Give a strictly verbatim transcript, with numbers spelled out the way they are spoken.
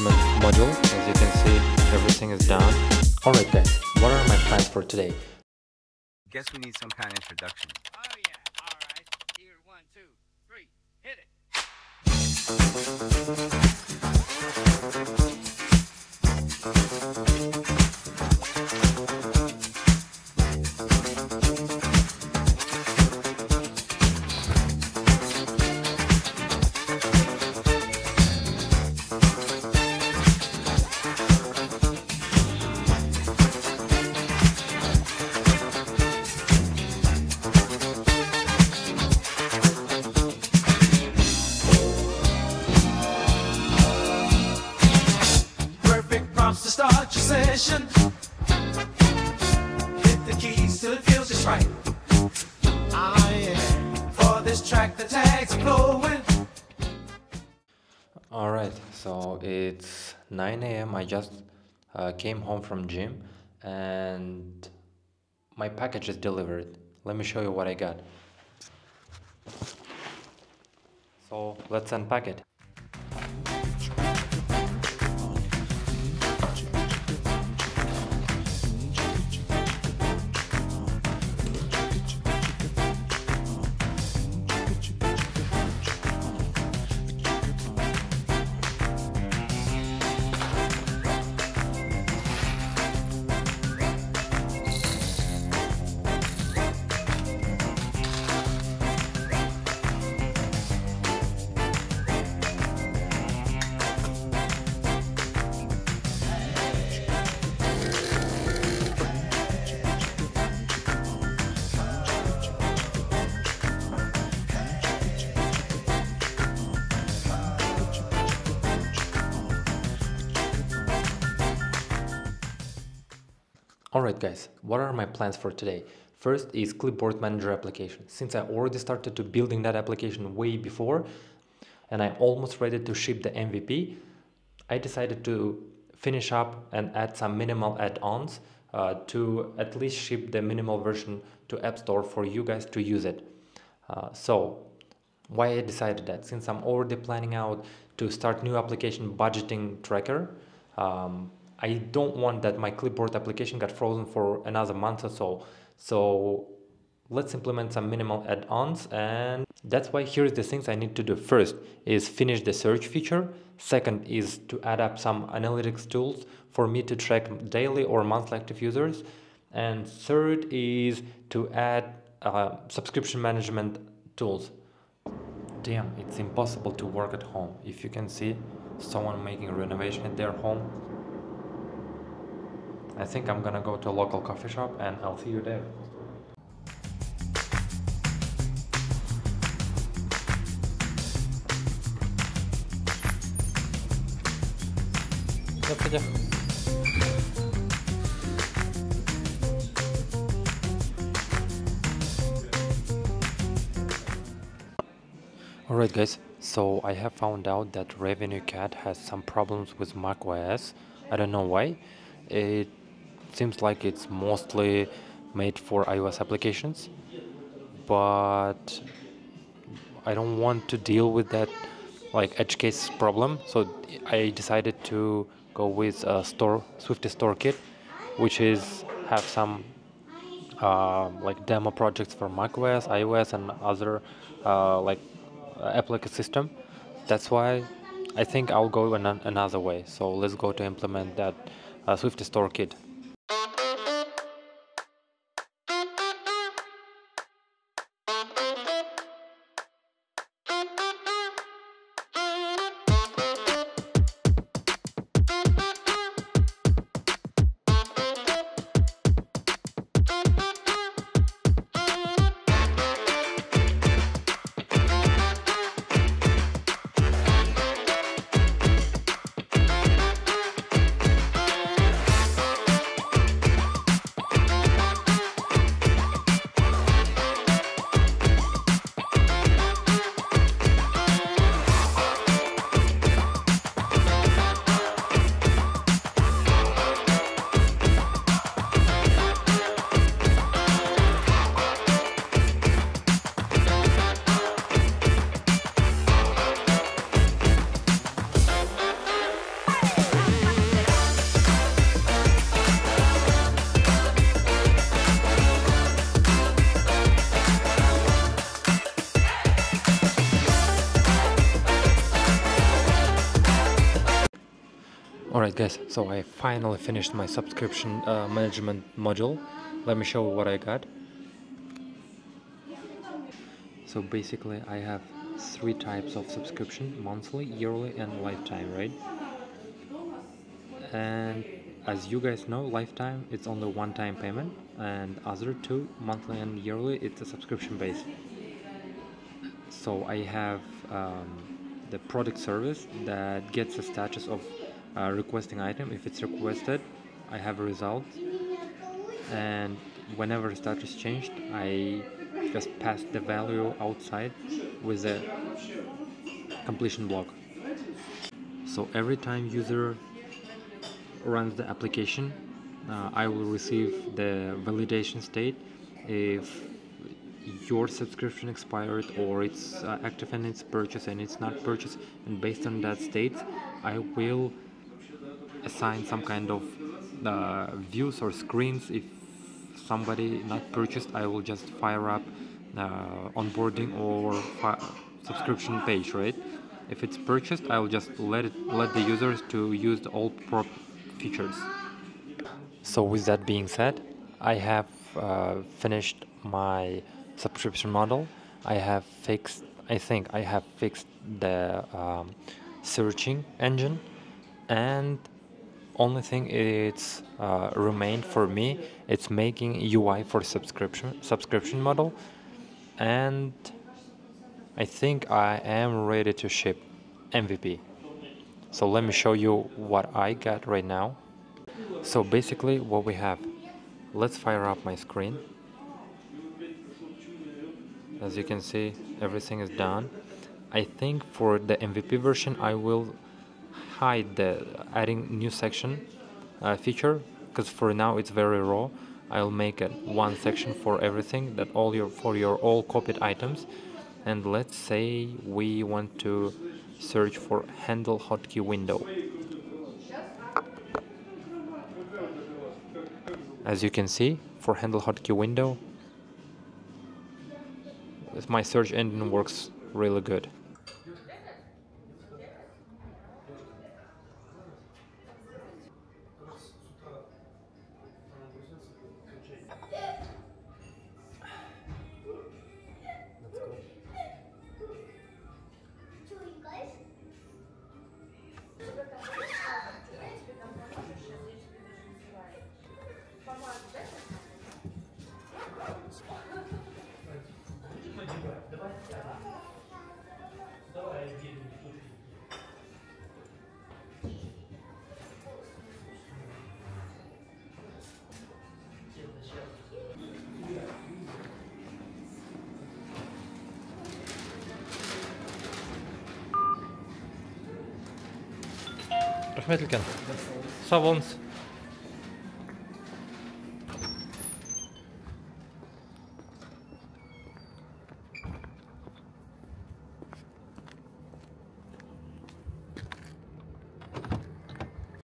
management module. As you can see, everything is done. All right guys, what are my plans for today? Guess we need some kind of introduction. Oh yeah, all right. Here, one, two, three, hit it. Session. Hit the keys till it feels just right. Ah, yeah. For this track, the tags are flowing. All right, so it's nine A M I just uh, came home from gym and my package is delivered. Let me show you what I got. So let's unpack it. Alright guys, what are my plans for today? First is Clipboard Manager application. Since I already started to building that application way before and I'm almost ready to ship the M V P, I decided to finish up and add some minimal add-ons uh, to at least ship the minimal version to App Store for you guys to use it. Uh, so why I decided that? Since I'm already planning out to start new application budgeting tracker, um, I don't want that my clipboard application got frozen for another month or so. So let's implement some minimal add-ons, and that's why here's the things I need to do. First is finish the search feature. Second is to add up some analytics tools for me to track daily or monthly active users. And third is to add uh, subscription management tools. Damn, it's impossible to work at home. If you can see someone making a renovation at their home. I think I'm gonna go to a local coffee shop and I'll see you there. Alright guys, so I have found out that RevenueCat has some problems with macOS. I don't know why. It seems like it's mostly made for iOS applications, but I don't want to deal with that like edge case problem, so I decided to go with a store Swifty store kit, which is have some uh, like demo projects for macOS, iOS and other uh, like Apple ecosystem. That's why I think I'll go an another way. So let's go to implement that uh, Swifty store kit. Alright guys, so I finally finished my subscription uh, management module. Let me show you what I got. So basically I have three types of subscription: monthly, yearly and lifetime, right? And as you guys know, lifetime it's only one-time payment, and other two, monthly and yearly, it's a subscription base. So I have um, the product service that gets the status of Uh, requesting item. If it's requested, I have a result, and whenever the status changed, I just pass the value outside with a completion block. So every time user runs the application, uh, I will receive the validation state if your subscription expired or it's uh, active and it's purchased and it's not purchased, and based on that state I will assign some kind of uh, views or screens. If somebody not purchased, I will just fire up uh, onboarding or fi subscription page, right? If it's purchased, I will just let it let the users to use the old prop features. So with that being said, I have uh, finished my subscription model. I have fixed, I think I have fixed the um, searching engine, and only thing it's uh, remained for me, it's making U I for subscription subscription model, and I think I am ready to ship M V P. So let me show you what I got right now. So basically what we have, let's fire up my screen. As you can see, everything is done. I think for the M V P version I will hide the adding new section uh, feature, because for now it's very raw. I'll make it one section for everything, that all your for your all copied items. And let's say we want to search for handle hotkey window. As you can see, for handle hotkey window, my search engine works really good. Рахмет үлкен. Сау болыңыз.